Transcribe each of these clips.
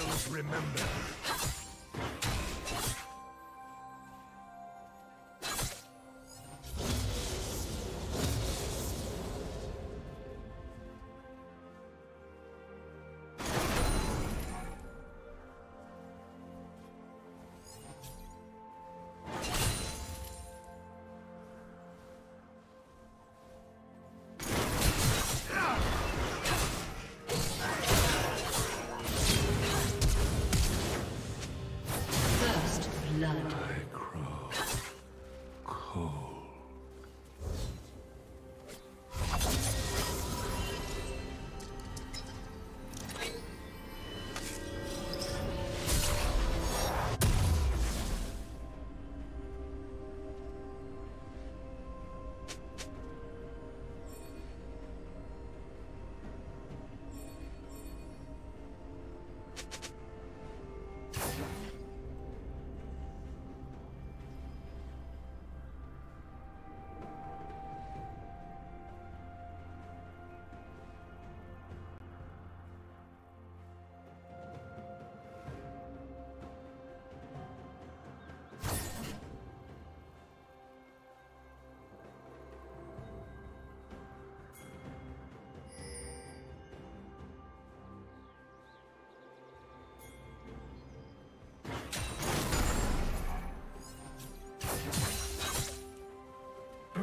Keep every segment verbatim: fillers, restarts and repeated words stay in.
Trials remember.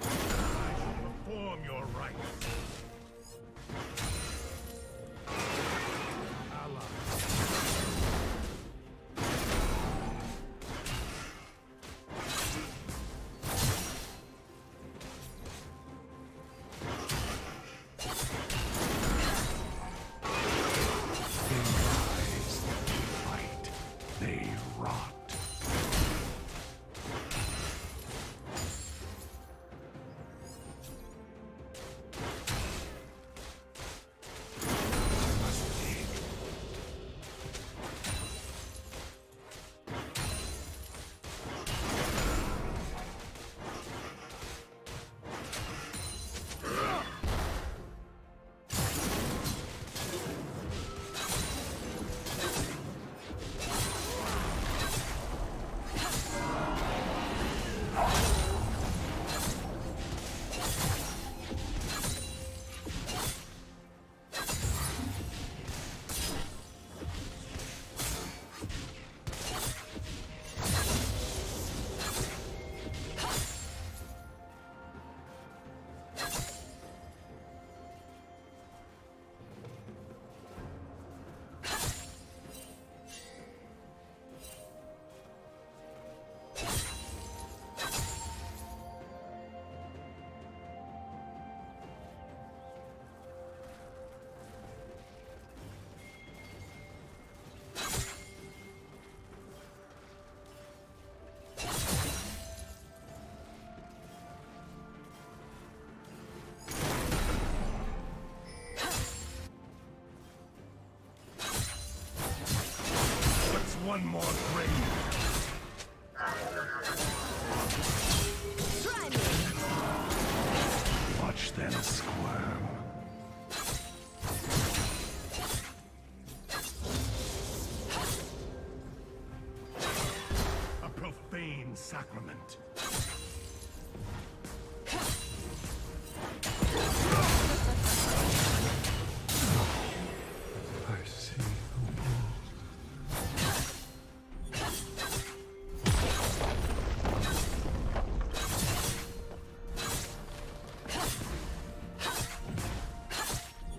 Perform your rights. One more grave. Try me. Watch them squirm. A profane sacrament.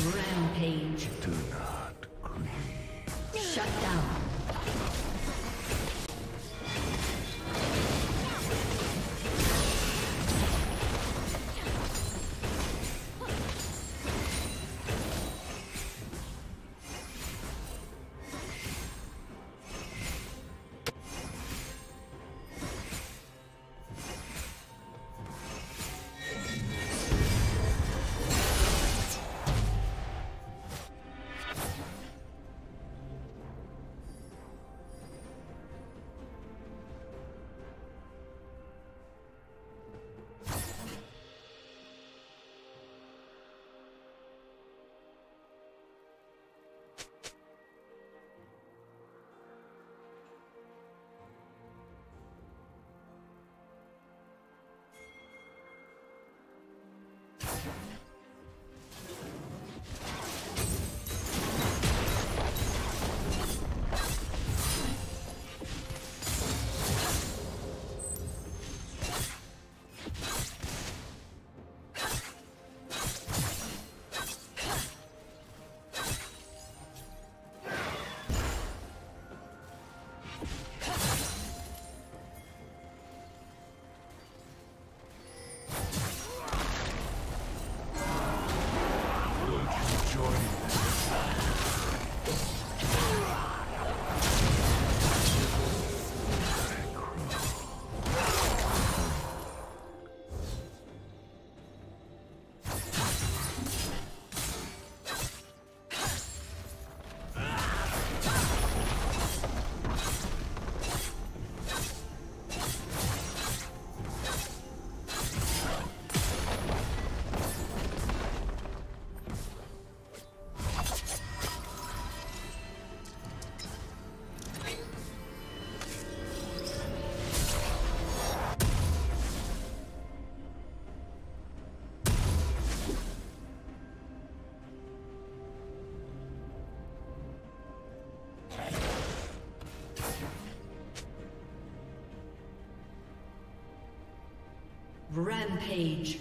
Rampage. Do not grieve. Shut down. Rampage.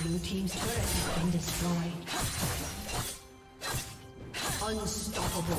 Blue team's turret has been destroyed. Unstoppable.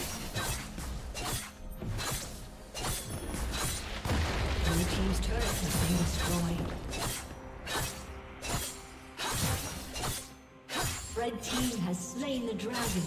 Blue team's turret has been destroyed. Red team has slain the dragon.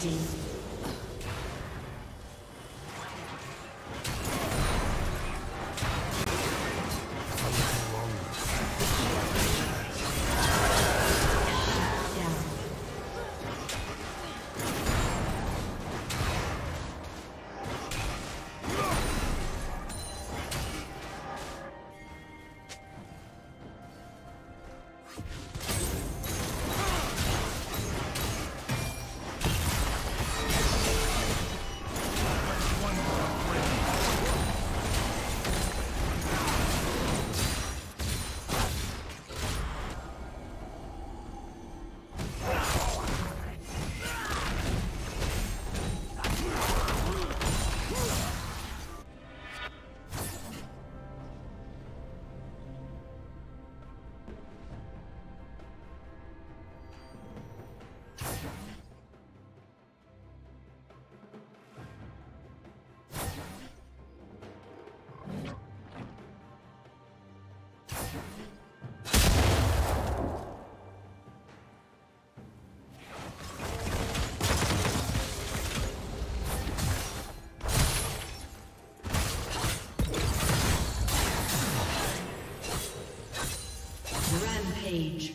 safety. Age.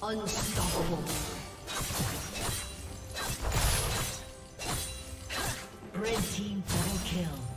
Unstoppable. Red team double kill.